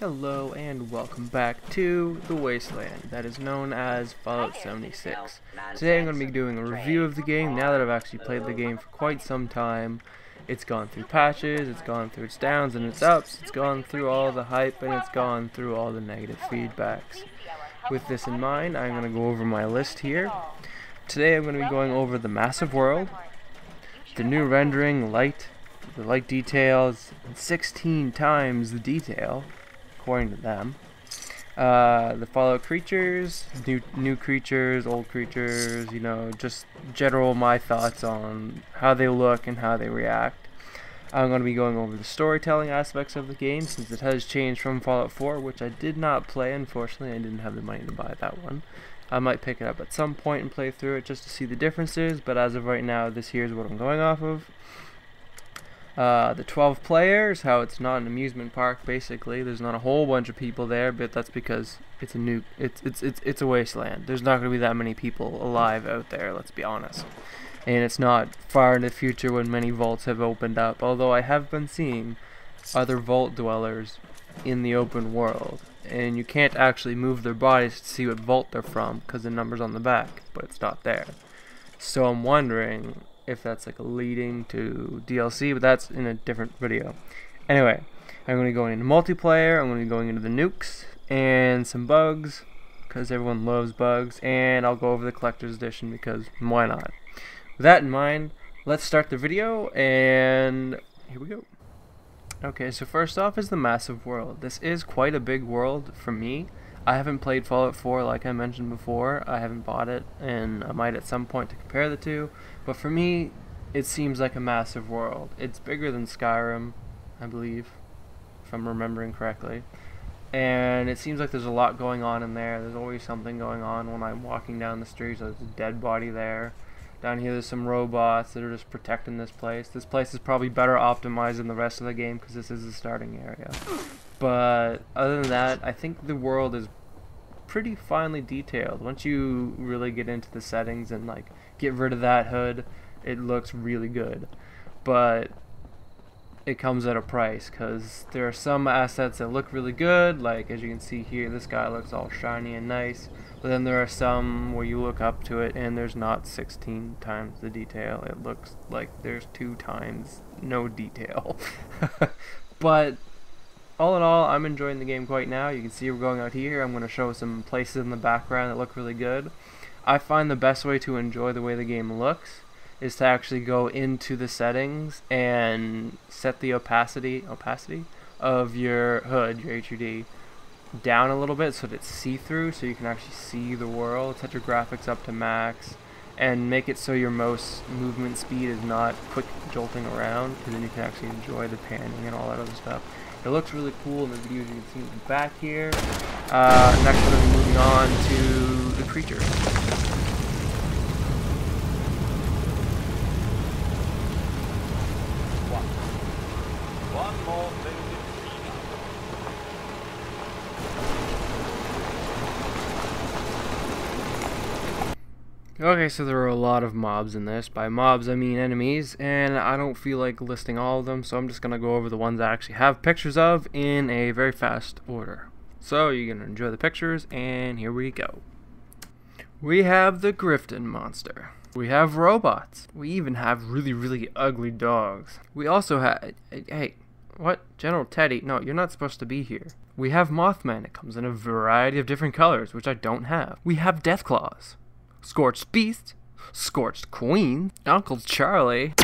Hello and welcome back to the wasteland that is known as Fallout 76. Today I'm going to be doing a review of the game now that I've actually played the game for quite some time. It's gone through patches, it's gone through its downs and its ups, it's gone through all the hype, and it's gone through all the negative feedbacks. With this in mind, I'm going to go over my list here. Today I'm going to be going over the massive world, the new rendering, light, the light details, and 16 times the detail, according to them. The Fallout creatures, new creatures, old creatures, you know, just general my thoughts on how they look and how they react. I'm going to be going over the storytelling aspects of the game, since it has changed from Fallout 4, which I did not play, unfortunately. I didn't have the money to buy that one. I might pick it up at some point and play through it just to see the differences, but as of right now, this here is what I'm going off of. The 12 players, how it's not an amusement park, basically. There's not a whole bunch of people there, but that's because it's a new, it's a wasteland. There's not going to be that many people alive out there, let's be honest. And it's not far in the future when many vaults have opened up, although I have been seeing other vault dwellers in the open world, and you can't actually move their bodies to see what vault they're from because the number's on the back, but it's not there. So I'm wondering if that's like leading to DLC, but that's in a different video. Anyway, I'm going to go into multiplayer, I'm going to be going into the nukes, and some bugs, because everyone loves bugs, and I'll go over the collector's edition, because why not? With that in mind, let's start the video, and here we go. Okay, so first off is the massive world. This is quite a big world for me. I haven't played Fallout 4 like I mentioned before. I haven't bought it, and I might at some point to compare the two, but for me it seems like a massive world. It's bigger than Skyrim, I believe, if I'm remembering correctly, and it seems like there's a lot going on in there. There's always something going on. When I'm walking down the streets, there's a dead body there. Down here there's some robots that are just protecting this place. This place is probably better optimized than the rest of the game because this is the starting area. But other than that, I think the world is pretty finely detailed. Once you really get into the settings and like get rid of that hood, it looks really good. But it comes at a price because there are some assets that look really good, like as you can see here, this guy looks all shiny and nice. But then there are some where you look up to it and there's not 16 times the detail. It looks like there's 2 times no detail. But all in all, I'm enjoying the game quite now. You can see we're going out here. I'm going to show some places in the background that look really good. I find the best way to enjoy the way the game looks is to actually go into the settings and set the opacity of your hood, your HUD, down a little bit so that it's see-through, so you can actually see the world. Set your graphics up to max and make it so your mouse movement speed is not quick jolting around, because then you can actually enjoy the panning and all that other stuff. It looks really cool in the videos you can see in the back here. Next we're going to be moving on to the creatures. One more thing to see. Okay, so there are a lot of mobs in this. By mobs, I mean enemies, and I don't feel like listing all of them, so I'm just going to go over the ones I actually have pictures of in a very fast order. So you're going to enjoy the pictures, and here we go. We have the Grifton monster. We have robots. We even have really, really ugly dogs. We also have... Hey, what? General Teddy? No, you're not supposed to be here. We have Mothman. It comes in a variety of different colors, which I don't have. We have Deathclaws. Scorch Beast. Scorched Queen. Uncle Charlie.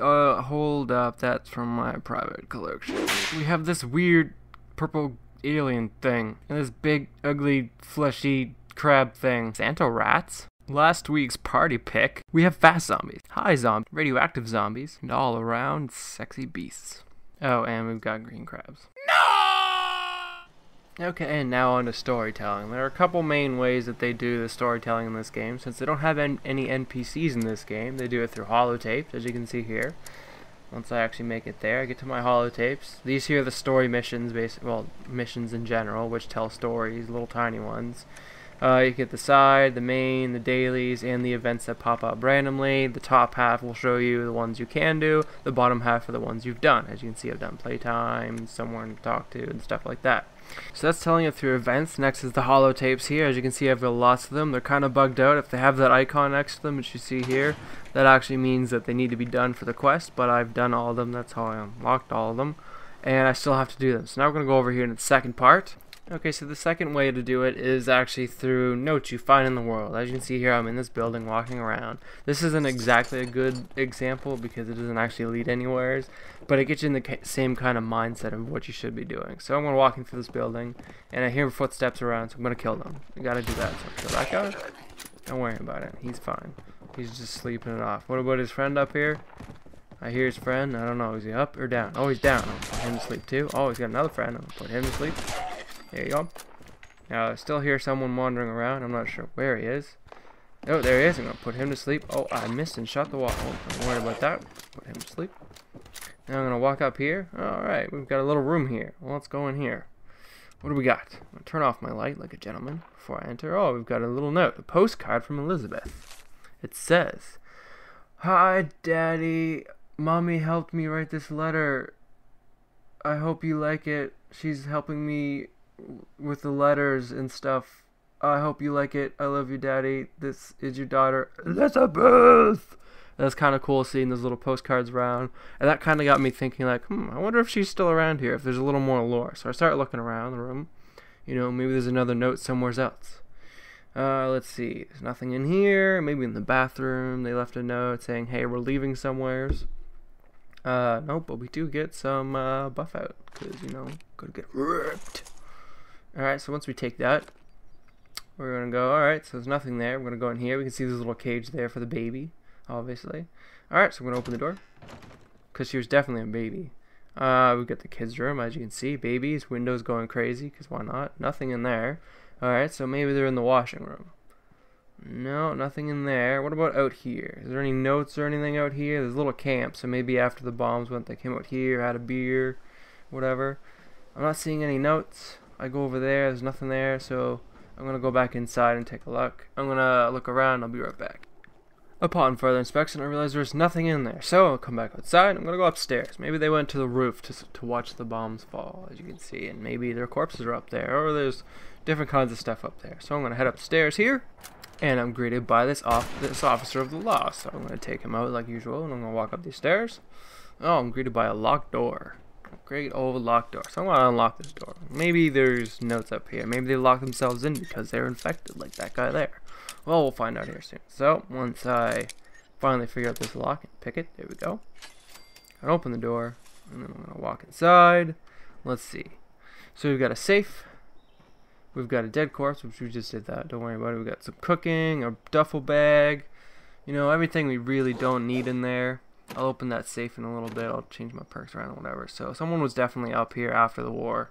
Hold up. That's from my private collection. We have this weird purple alien thing. And this big, ugly, fleshy crab thing. Santa rats. Last week's party pick, we have fast zombies, high zombies, radioactive zombies, and all around sexy beasts. Oh, and we've got green crabs. No! Okay, and now on to storytelling. There are a couple main ways that they do the storytelling in this game. Since they don't have any NPCs in this game, they do it through holotapes, as you can see here. Once I actually make it there, I get to my holotapes. These here are the story missions, well, missions in general, which tell stories, little tiny ones. You get the side, the main, the dailies, and the events that pop up randomly. The top half will show you the ones you can do. The bottom half are the ones you've done. As you can see, I've done playtime, someone to talk to, and stuff like that. So that's telling you through events. Next is the holotapes here. As you can see, I've got lots of them. They're kind of bugged out. If they have that icon next to them, which you see here, that actually means that they need to be done for the quest, but I've done all of them. That's how I unlocked all of them, and I still have to do them. So now we're going to go over here in the second part. Okay, so the second way to do it is actually through notes you find in the world. As you can see here, I'm in this building walking around. This isn't exactly a good example because it doesn't actually lead anywhere, but it gets you in the same kind of mindset of what you should be doing. So I'm going to walk into this building, and I hear footsteps around, so I'm going to kill them. I got to do that. So I'll kill that guy. Don't worry about it. He's fine. He's just sleeping it off. What about his friend up here? I hear his friend. I don't know. Is he up or down? Oh, he's down. I'm going to put him to sleep too. Oh, he's got another friend. I'm going to put him to sleep. There you go. Now I still hear someone wandering around. I'm not sure where he is. Oh, there he is. I'm going to put him to sleep. Oh, I missed and shot the wall. Oh, don't worry about that. Put him to sleep. Now I'm going to walk up here. Alright, we've got a little room here. Well, let's go in here. What do we got? I'm going to turn off my light like a gentleman before I enter. Oh, we've got a little note. A postcard from Elizabeth. It says, "Hi, Daddy. Mommy helped me write this letter. I hope you like it. She's helping me with the letters and stuff. I hope you like it. I love you, Daddy. This is your daughter, Elizabeth." That's kind of cool seeing those little postcards around, and that kind of got me thinking like, I wonder if she's still around here, if there's a little more lore. So I start looking around the room, you know, maybe there's another note somewhere else. Let's see, there's nothing in here. Maybe in the bathroom they left a note saying, hey, we're leaving somewheres. Nope, but we do get some buff out, because, you know, could get ripped. Alright, so once we take that, we're going to go, alright, so there's nothing there. We're going to go in here. We can see there's a little cage there for the baby, obviously. Alright, so we're going to open the door, because she was definitely a baby. We've got the kids' room, as you can see. Babies, windows going crazy, because why not? Nothing in there. Alright, so maybe they're in the washing room. No, nothing in there. What about out here? Is there any notes or anything out here? There's a little camp, so maybe after the bombs went, they came out here, had a beer, whatever. I'm not seeing any notes. I go over there, there's nothing there, so I'm going to go back inside and take a look. I'm going to look around, I'll be right back. Upon further inspection, I realize there's nothing in there, so I'll come back outside. I'm going to go upstairs. Maybe they went to the roof to watch the bombs fall, as you can see, and maybe their corpses are up there, or there's different kinds of stuff up there. So I'm going to head upstairs here, and I'm greeted by this officer of the law, so I'm going to take him out like usual, and I'm going to walk up these stairs. Oh, I'm greeted by a locked door. Great old locked door. So I'm going to unlock this door. Maybe there's notes up here. Maybe they lock themselves in because they're infected, like that guy there. Well, we'll find out here soon. So once I finally figure out this lock and pick it, there we go. I open the door, and then I'm going to walk inside. Let's see. So we've got a safe. We've got a dead corpse, which we just did that. Don't worry about it. We've got some cooking, a duffel bag. You know, everything we really don't need in there. I'll open that safe in a little bit. I'll change my perks around and whatever. So someone was definitely up here after the war.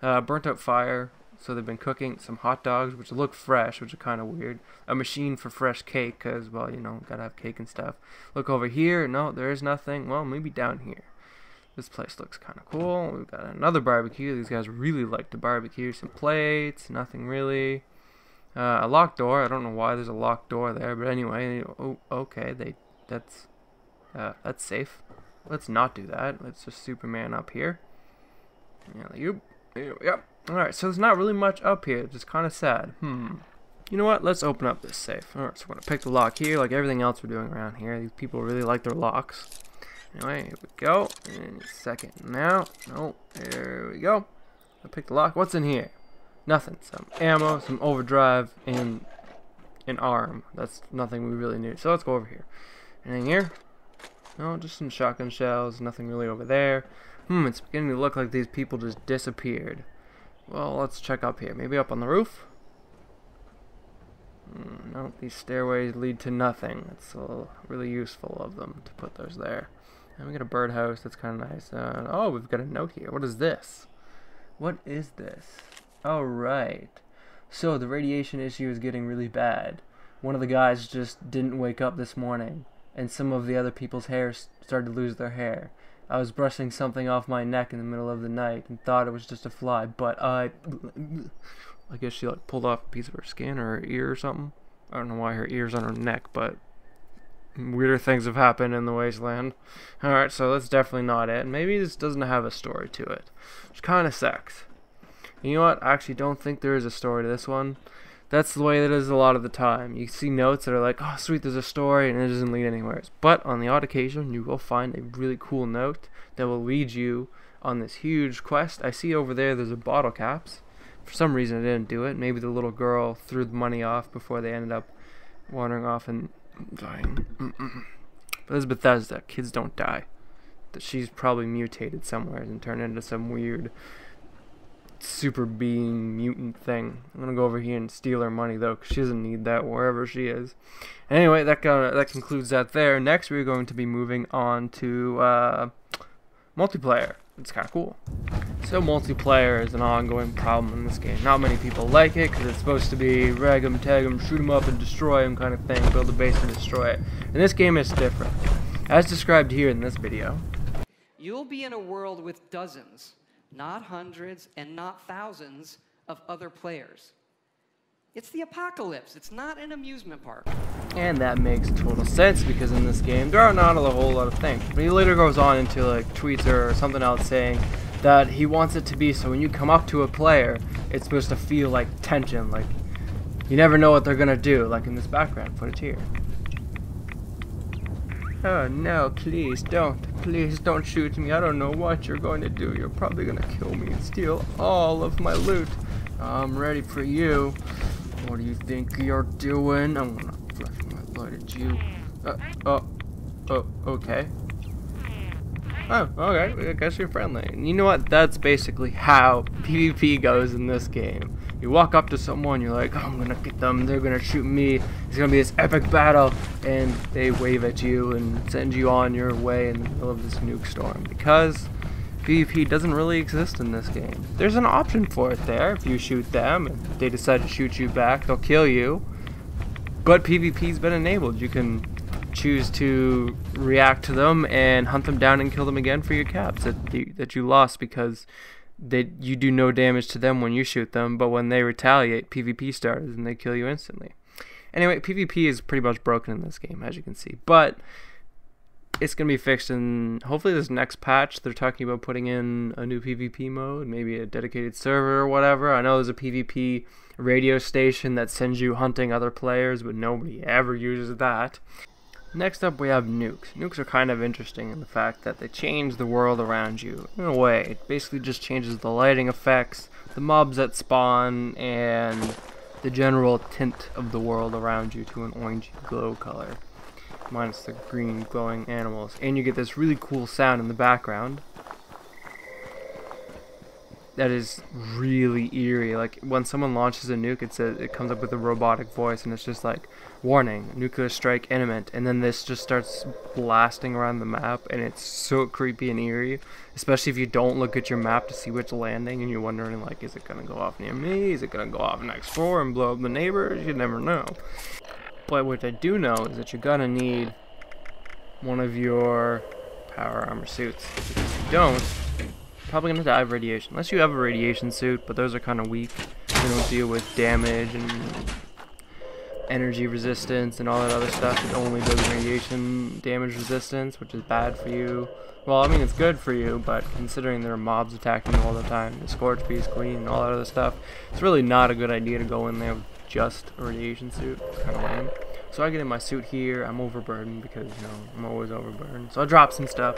Burnt out fire, so they've been cooking some hot dogs, which look fresh, which are kind of weird. A machine for fresh cake, because, well, you know, gotta have cake and stuff. Look over here. No, there is nothing. Well, maybe down here. This place looks kind of cool. We've got another barbecue. These guys really like to barbecue. Some plates, nothing really. A locked door. I don't know why there's a locked door there, but anyway. Oh, okay, that's safe. Let's not do that. Let's just Superman up here. Yep. Alright, so there's not really much up here, which is kind of sad. You know what? Let's open up this safe. Alright, so we're going to pick the lock here, like everything else we're doing around here. These people really like their locks. Anyway, here we go. And second now. No, there we go. I'll pick the lock. What's in here? Nothing. Some ammo, some overdrive, and an arm. That's nothing we really need. So let's go over here. Anything here? No, just some shotgun shells, nothing really over there. It's beginning to look like these people just disappeared. Well, let's check up here. Maybe up on the roof? No, these stairways lead to nothing. It's really useful of them to put those there. And we got a birdhouse, that's kind of nice. Oh, we've got a note here. What is this? What is this? Alright. So, the radiation issue is getting really bad. One of the guys just didn't wake up this morning, and some of the other people's hair started to lose their hair. I was brushing something off my neck in the middle of the night and thought it was just a fly, but I I guess she like pulled off a piece of her skin or her ear or something. I don't know why her ear's on her neck, but weirder things have happened in the wasteland. Alright, so that's definitely not it. Maybe this doesn't have a story to it, which kind of sucks. You know what? I actually don't think there is a story to this one. That's the way that it is a lot of the time. You see notes that are like, oh sweet, there's a story, and it doesn't lead anywhere. But on the odd occasion, you will find a really cool note that will lead you on this huge quest. I see over there there's a bottle caps. For some reason I didn't do it. Maybe the little girl threw the money off before they ended up wandering off and dying. But this is Bethesda. Kids don't die. She's probably mutated somewhere and turned into some weird super being mutant thing. I'm gonna go over here and steal her money though, because she doesn't need that wherever she is. Anyway, that concludes that there. Next we're going to be moving on to multiplayer. It's kind of cool. So multiplayer is an ongoing problem in this game. Not many people like it because it's supposed to be rag 'em, tag 'em, shoot 'em up and destroy 'em kind of thing. Build a base and destroy it. And this game is different. As described here in this video. You'll be in a world with dozens, not hundreds and not thousands of other players. It's the apocalypse. It's not an amusement park. And that makes total sense because in this game there are not a whole lot of things. But he later goes on into like tweets or something else saying that he wants it to be so when you come up to a player, it's supposed to feel like tension, like you never know what they're gonna do, like in this background footage here. Oh no, please don't. Please don't shoot me. I don't know what you're going to do. You're probably gonna kill me and steal all of my loot. I'm ready for you. What do you think you're doing? I'm gonna flush my blood at you. Okay. Oh, okay. I guess you're friendly. And you know what? That's basically how PvP goes in this game. You walk up to someone, you're like, oh, I'm gonna get them, they're gonna shoot me, it's gonna be this epic battle, and they wave at you and send you on your way in the middle of this nuke storm. Because PvP doesn't really exist in this game. There's an option for it there. If you shoot them and they decide to shoot you back, they'll kill you. But PvP's been enabled. You can choose to react to them and hunt them down and kill them again for your caps that you lost because you do no damage to them when you shoot them, but when they retaliate, PvP starts and they kill you instantly. Anyway, PvP is pretty much broken in this game, as you can see, but it's going to be fixed in hopefully this next patch. They're talking about putting in a new PvP mode, maybe a dedicated server or whatever. I know there's a PvP radio station that sends you hunting other players, but nobody ever uses that. Next up we have nukes. Nukes are kind of interesting in the fact that they change the world around you in a way. It basically just changes the lighting effects, the mobs that spawn, and the general tint of the world around you to an orangey glow color. Minus the green glowing animals. And you get this really cool sound in the background. That is really eerie. Like when someone launches a nuke, it comes up with a robotic voice, and it's just like, "Warning, nuclear strike imminent." And then this just starts blasting around the map, and it's so creepy and eerie. Especially if you don't look at your map to see which landing, and you're wondering like, "Is it gonna go off near me? Is it gonna go off next floor and blow up the neighbors?" You never know. But what I do know is that you're gonna need one of your power armor suits. If you don't, probably gonna die of radiation, unless you have a radiation suit, but those are kind of weak. They don't deal with damage and energy resistance and all that other stuff. It only does radiation damage resistance, which is bad for you. Well, I mean, it's good for you, but considering there are mobs attacking you all the time, the Scorch Beast Queen and all that other stuff, it's really not a good idea to go in there with just a radiation suit. It's kind of lame. So I get in my suit here. I'm overburdened because, you know, I'm always overburdened. So I drop some stuff.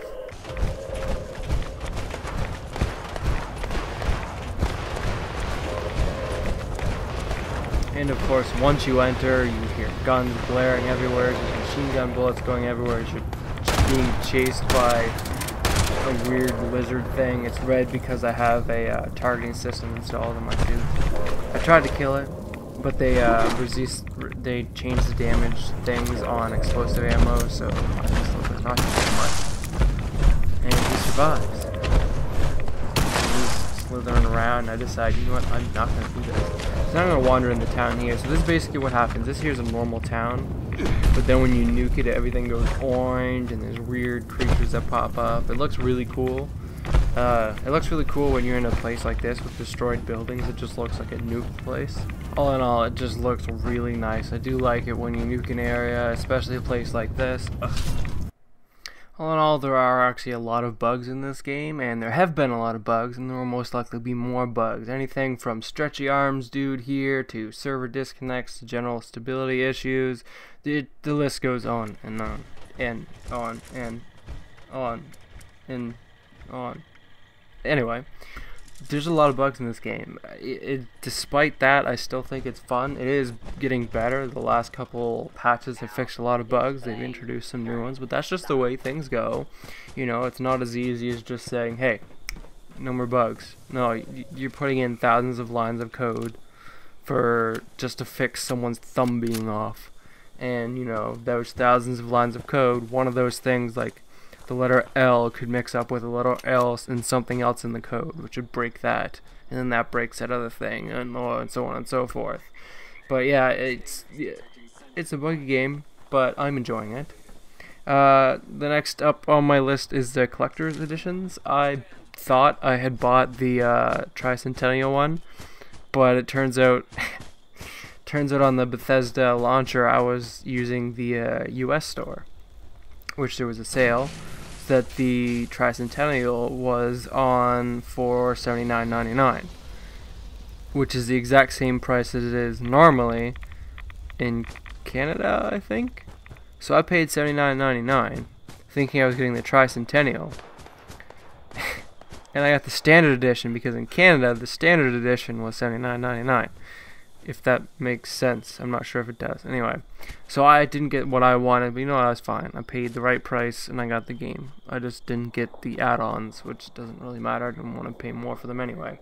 And of course, once you enter, you hear guns blaring everywhere, there's machine gun bullets going everywhere, you're being chased by a weird lizard thing. It's red because I have a targeting system installed in my suit. I tried to kill it, but they changed the damage things on explosive ammo, so I just look at not too much. And he survives. Slithering around, and I decide, you know what, I'm not going to do this. So I'm going to wander in the town here. So this is basically what happens. This here's a normal town, but then when you nuke it, everything goes orange, and there's weird creatures that pop up. It looks really cool, It looks really cool when you're in a place like this with destroyed buildings. It just looks like a nuked place. All in all, it just looks really nice. I do like it when you nuke an area, especially a place like this. Ugh. All in all, there are actually a lot of bugs in this game, and there have been a lot of bugs, and there will most likely be more bugs. Anything from stretchy arms dude here, to server disconnects, to general stability issues. The list goes on and on and on and on and on. Anyway, there's a lot of bugs in this game. Despite that, I still think it's fun. It is getting better. The last couple patches have fixed a lot of bugs. They've introduced some new ones, but that's just the way things go. You know, it's not as easy as just saying, hey, no more bugs. No, you're putting in thousands of lines of code for just to fix someone's thumb being off. And, you know, those thousands of lines of code, one of those things like the letter L could mix up with a letter L and something else in the code, which would break that, and then that breaks that other thing, and so on and so forth. But yeah, it's a buggy game, but I'm enjoying it. The next up on my list is the collector's editions. I thought I had bought the tricentennial one, but it turns out on the Bethesda launcher I was using the US store, which there was a sale that the tricentennial was on for $79.99, which is the exact same price as it is normally in Canada, I think. So I paid $79.99 thinking I was getting the tricentennial, and I got the standard edition because in Canada the standard edition was $79.99. If that makes sense. I'm not sure if it does. Anyway, so I didn't get what I wanted, but you know what, I was fine. I paid the right price and I got the game. I just didn't get the add-ons, which doesn't really matter. I didn't want to pay more for them anyway.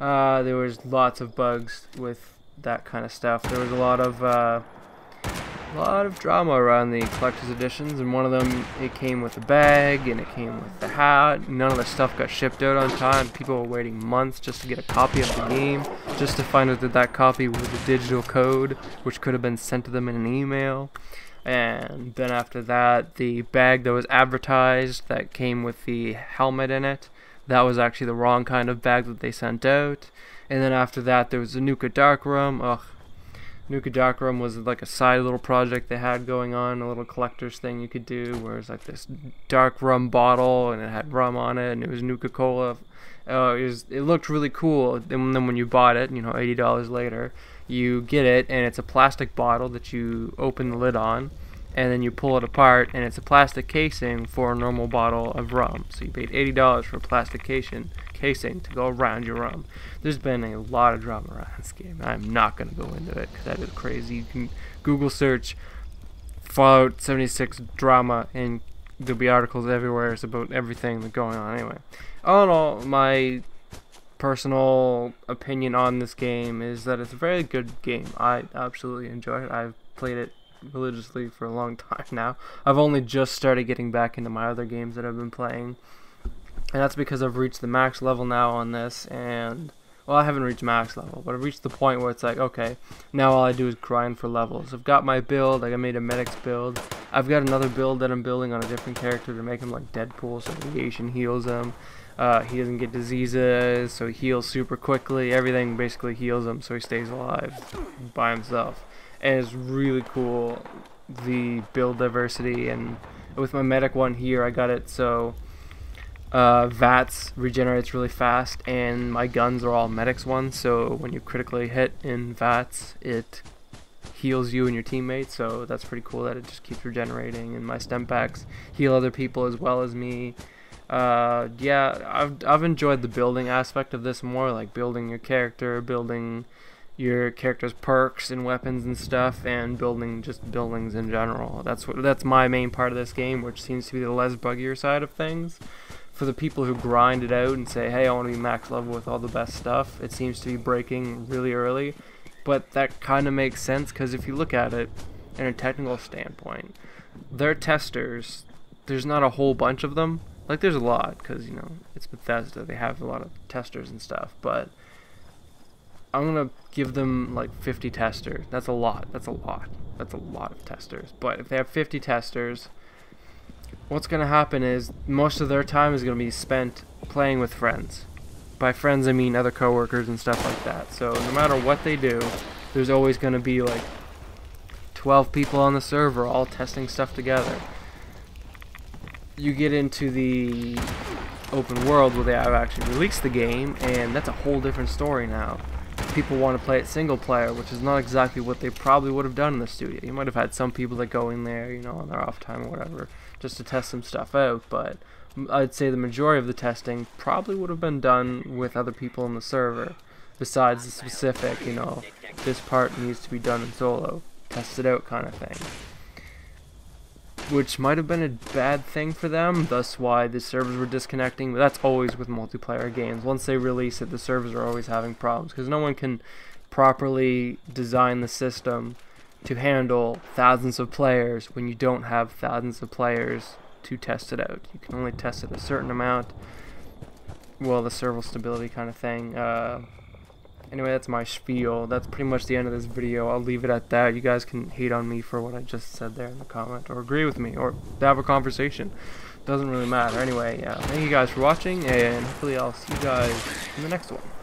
There was lots of bugs with that kind of stuff. There was a lot of drama around the collector's editions, and one of them, it came with a bag and it came with the hat. None of the stuff got shipped out on time. People were waiting months just to get a copy of the game, just to find out that that copy was a digital code which could have been sent to them in an email. And then after that, the bag that was advertised that came with the helmet in it, that was actually the wrong kind of bag that they sent out. And then after that, there was the Nuka Dark Rum. Ugh. Nuka Dark Rum was like a side little project they had going on, a little collector's thing you could do, where it was like this dark rum bottle and it had rum on it and it was Nuka Cola. It looked really cool, and then when you bought it, you know, $80 later, you get it and it's a plastic bottle that you open the lid on, and then you pull it apart and it's a plastic casing for a normal bottle of rum. So you paid $80 for a plastic casing to go around your rum. There's been a lot of drama around this game. I'm not going to go into it because that is crazy. You can Google search Fallout 76 drama and there'll be articles everywhere. It's about everything that's going on anyway. All in all, my personal opinion on this game is that it's a very good game. I absolutely enjoy it. I've played it religiously for a long time now. I've only just started getting back into my other games that I've been playing. And that's because I've reached the max level now on this, and, well, I haven't reached max level, but I've reached the point where it's like, okay, now all I do is grind for levels. I've got my build, like I made a medic's build. I've got another build that I'm building on a different character to make him like Deadpool, so radiation heals him. He doesn't get diseases, so he heals super quickly. Everything basically heals him, so he stays alive by himself. And it's really cool, the build diversity, and with my medic one here, I got it so VATS regenerates really fast, and my guns are all medics ones, so when you critically hit in VATS, it heals you and your teammates, so that's pretty cool that it just keeps regenerating, and my stem packs heal other people as well as me. Yeah, I've enjoyed the building aspect of this more, like building your character, building your character's perks and weapons and stuff, and building just buildings in general. That's my main part of this game, which seems to be the less buggier side of things. For the people who grind it out and say, hey, I want to be max level with all the best stuff, it seems to be breaking really early. But that kind of makes sense, because if you look at it in a technical standpoint, they're testers. There's not a whole bunch of them. Like, there's a lot, because, you know, it's Bethesda. They have a lot of testers and stuff, but I'm going to give them, like, 50 testers. That's a lot. That's a lot. That's a lot of testers. But if they have 50 testers, what's going to happen is most of their time is going to be spent playing with friends. By friends, I mean other coworkers and stuff like that. So no matter what they do, there's always going to be like 12 people on the server all testing stuff together. You get into the open world where they have actually released the game, and that's a whole different story now. People want to play it single player, which is not exactly what they probably would have done in the studio. You might have had some people that go in there, you know, on their off time or whatever, just to test some stuff out, but I'd say the majority of the testing probably would have been done with other people on the server, besides the specific, you know, this part needs to be done in solo, test it out kind of thing. Which might have been a bad thing for them, thus why the servers were disconnecting, but that's always with multiplayer games. Once they release it, the servers are always having problems, because no one can properly design the system to handle thousands of players when you don't have thousands of players to test it out. You can only test it a certain amount. Well, the server stability kind of thing. Anyway, that's my spiel. That's pretty much the end of this video. I'll leave it at that. You guys can hate on me for what I just said there in the comment, or agree with me, or have a conversation. Doesn't really matter. Anyway, thank you guys for watching, and hopefully I'll see you guys in the next one.